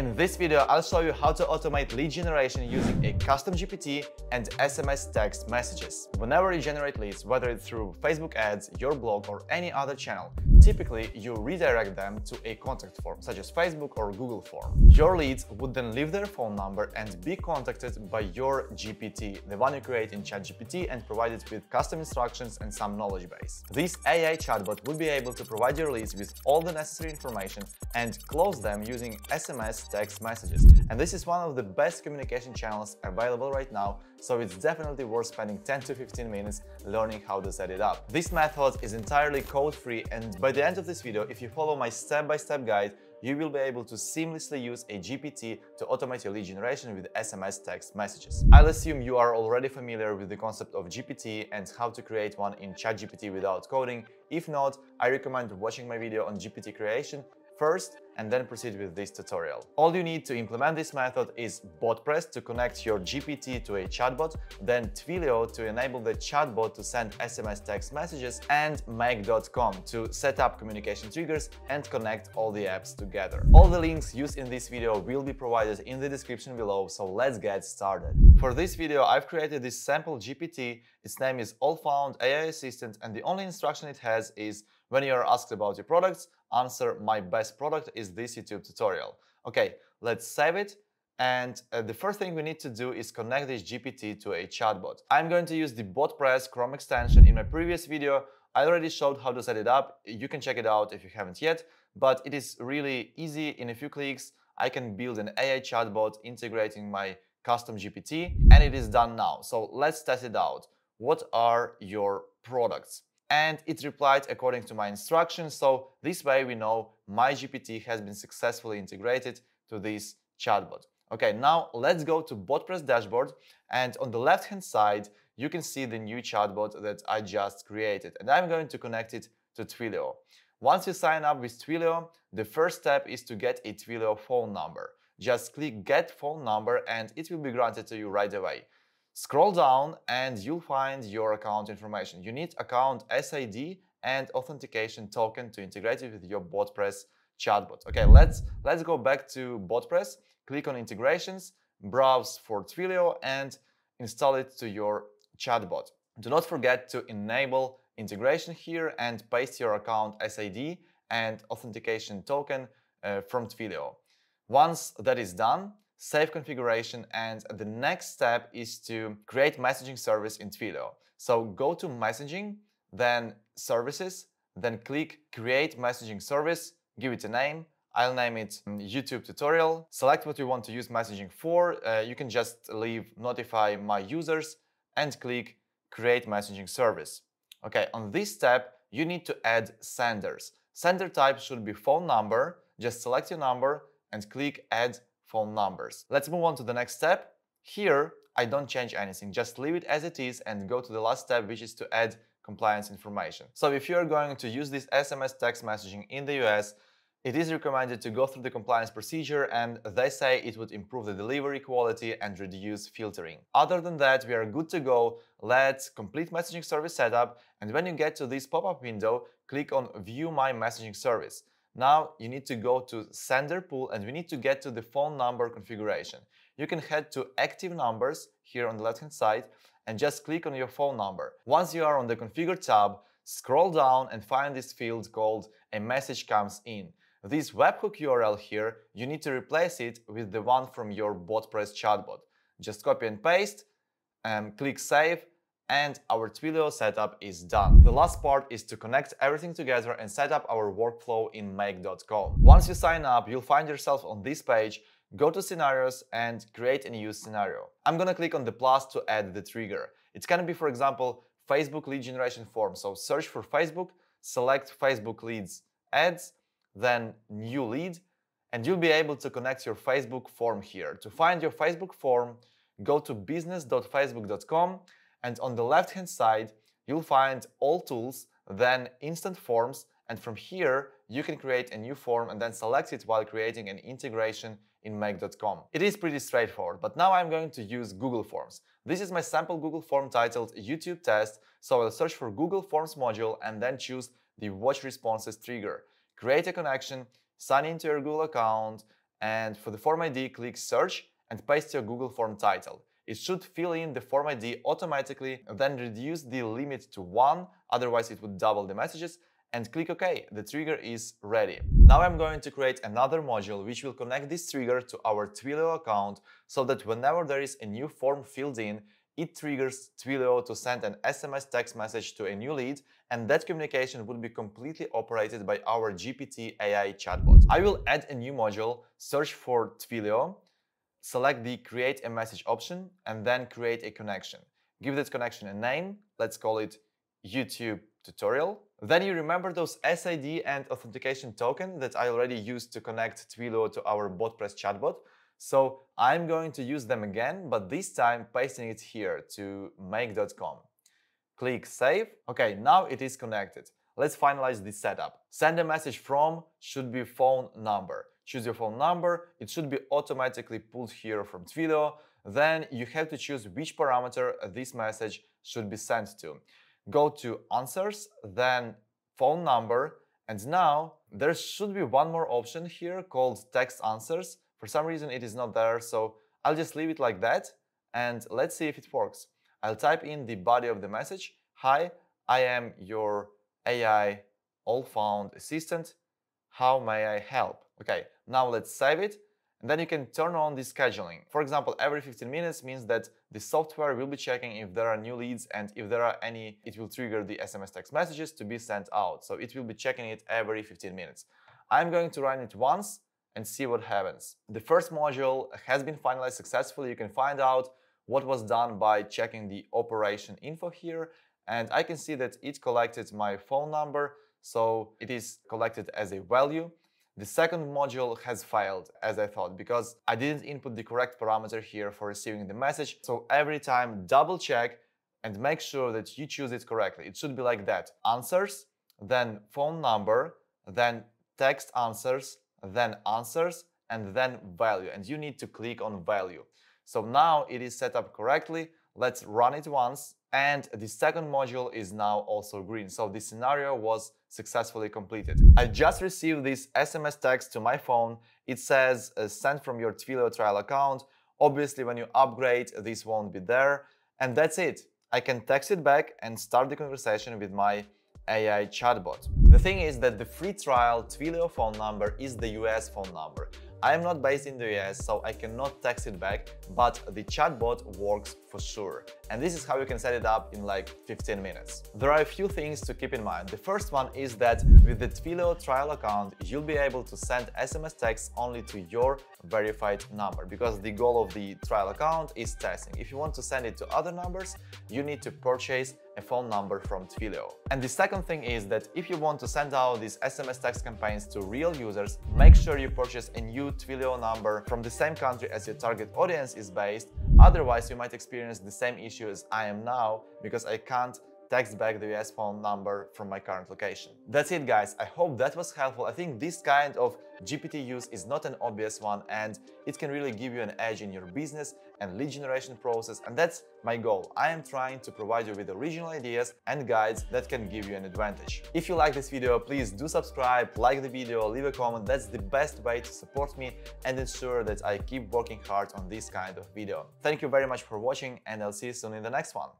In this video, I'll show you how to automate lead generation using a custom GPT and SMS text messages. Whenever you generate leads, whether it's through Facebook ads, your blog, or any other channel, typically you redirect them to a contact form, such as Facebook or Google form. Your leads would then leave their phone number and be contacted by your GPT, the one you create in ChatGPT and provided with custom instructions and some knowledge base. This AI chatbot would be able to provide your leads with all the necessary information and close them using SMS text messages. And this is one of the best communication channels available right now, so it's definitely worth spending 10 to 15 minutes learning how to set it up. This method is entirely code-free, and by the end of this video, if you follow my step-by-step guide, you will be able to seamlessly use a GPT to automate your lead generation with SMS text messages. I'll assume you are already familiar with the concept of GPT and how to create one in ChatGPT without coding. If not, I recommend watching my video on GPT creation first, and then proceed with this tutorial. All you need to implement this method is Botpress to connect your GPT to a chatbot, then Twilio to enable the chatbot to send SMS text messages, and Make.com to set up communication triggers and connect all the apps together. All the links used in this video will be provided in the description below, so let's get started. For this video, I've created this sample GPT. Its name is AllFound AI Assistant, and the only instruction it has is, when you are asked about your products, answer, my best product is this YouTube tutorial. Okay, let's save it. And the first thing we need to do is connect this GPT to a chatbot. I'm going to use the Botpress Chrome extension. In my previous video, I already showed how to set it up. You can check it out if you haven't yet, but it is really easy. In a few clicks, I can build an AI chatbot integrating my custom GPT, and it is done now. So let's test it out. What are your products? And it replied according to my instructions, so this way we know my GPT has been successfully integrated to this chatbot. Okay, now let's go to Botpress dashboard, and on the left-hand side, you can see the new chatbot that I just created, and I'm going to connect it to Twilio. Once you sign up with Twilio, the first step is to get a Twilio phone number. Just click Get Phone Number, and it will be granted to you right away. Scroll down and you'll find your account information. You need account SID and authentication token to integrate it with your Botpress chatbot. Okay, let's go back to Botpress, click on integrations, browse for Twilio, and install it to your chatbot. Do not forget to enable integration here and paste your account SID and authentication token from Twilio. Once that is done, save configuration, and the next step is to create messaging service in Twilio. So go to messaging, then services, then click create messaging service, give it a name. I'll name it YouTube tutorial. Select what you want to use messaging for. You can just leave notify my users and click create messaging service. Okay, on this step, you need to add senders. Sender type should be phone number. Just select your number and click add phone numbers. Let's move on to the next step. Here, I don't change anything, just leave it as it is and go to the last step, which is to add compliance information. So if you're going to use this SMS text messaging in the US, it is recommended to go through the compliance procedure, and they say it would improve the delivery quality and reduce filtering. Other than that, we are good to go. Let's complete messaging service setup, and when you get to this pop-up window, click on View My Messaging Service. Now you need to go to sender pool, and we need to get to the phone number configuration. You can head to active numbers here on the left-hand side and just click on your phone number. Once you are on the configure tab, scroll down and find this field called a message comes in. This webhook URL here, you need to replace it with the one from your Botpress chatbot. Just copy and paste, and click save, and our Twilio setup is done. The last part is to connect everything together and set up our workflow in Make.com. Once you sign up, you'll find yourself on this page. Go to scenarios and create a new scenario. I'm gonna click on the plus to add the trigger. It can be, for example, Facebook lead generation form. So search for Facebook, select Facebook leads ads, then new lead, and you'll be able to connect your Facebook form here. To find your Facebook form, go to business.facebook.com, and on the left-hand side, you'll find all tools, then instant forms, and from here, you can create a new form and then select it while creating an integration in Make.com. It is pretty straightforward, but now I'm going to use Google Forms. This is my sample Google form titled YouTube Test, so I'll search for Google Forms module and then choose the Watch Responses trigger. Create a connection, sign into your Google account, and for the Form ID, click Search and paste your Google Form title. It should fill in the Form ID automatically, then reduce the limit to 1, otherwise it would double the messages, and click OK. The trigger is ready. Now I'm going to create another module which will connect this trigger to our Twilio account so that whenever there is a new form filled in, it triggers Twilio to send an SMS text message to a new lead, and that communication would be completely operated by our GPT AI chatbot. I will add a new module, search for Twilio, select the Create a Message option, and then create a connection. Give that connection a name, let's call it YouTube tutorial. Then you remember those SID and authentication token that I already used to connect Twilio to our Botpress chatbot. So I'm going to use them again, but this time pasting it here to Make.com. Click Save. Okay, now it is connected. Let's finalize the setup. Send a message from should be phone number. Choose your phone number. It should be automatically pulled here from Twilio. Then you have to choose which parameter this message should be sent to. Go to Answers, then Phone Number, and now there should be one more option here called Text Answers. For some reason it is not there, so I'll just leave it like that and let's see if it works. I'll type in the body of the message. Hi, I am your AI AllFound Assistant. How may I help? Okay, now let's save it. And then you can turn on the scheduling. For example, every 15 minutes means that the software will be checking if there are new leads, and if there are any, it will trigger the SMS text messages to be sent out. So it will be checking it every 15 minutes. I'm going to run it once and see what happens. The first module has been finalized successfully. You can find out what was done by checking the operation info here. And I can see that it collected my phone number. So it is collected as a value. The second module has failed, as I thought, because I didn't input the correct parameter here for receiving the message. So every time double check and make sure that you choose it correctly. It should be like that. Answers, then phone number, then text answers, and then value. And you need to click on value. So now it is set up correctly. Let's run it once. And the second module is now also green. So the scenario was successfully completed. I just received this SMS text to my phone. It says, sent from your Twilio trial account. Obviously, when you upgrade, this won't be there. And that's it. I can text it back and start the conversation with my AI chatbot. The thing is that the free trial Twilio phone number is the US phone number. I am not based in the US, so I cannot text it back, but the chatbot works for sure. And this is how you can set it up in like 15 minutes. There are a few things to keep in mind. The first one is that with the Twilio trial account, you'll be able to send SMS texts only to your verified number, because the goal of the trial account is testing. If you want to send it to other numbers, you need to purchase a phone number from Twilio. And the second thing is that if you want to send out these SMS text campaigns to real users, make sure you purchase a new Twilio number from the same country as your target audience is based. Otherwise, you might experience the same issue as I am now, because I can't text back the US phone number from my current location. That's it, guys. I hope that was helpful. I think this kind of GPT use is not an obvious one, and it can really give you an edge in your business and lead generation process, and that's my goal. I am trying to provide you with original ideas and guides that can give you an advantage. If you like this video, please do subscribe, like the video, leave a comment. That's the best way to support me and ensure that I keep working hard on this kind of video. Thank you very much for watching, and I'll see you soon in the next one.